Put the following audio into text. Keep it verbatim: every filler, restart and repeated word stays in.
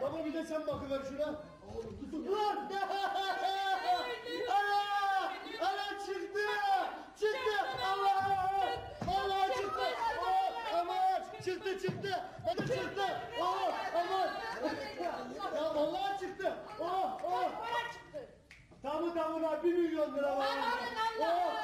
Baba bir de sen bakıver şuna. Oğlum tutun. Lan! Ana! Ana çıktı! Çıktı! Allah! Allah çıktı! Aman! Çıktı çıktı! Hadi çıktı! Aman! Aman! Ya vallahi çıktı! Oh! Oh! Tamı tamına bir milyon lira var.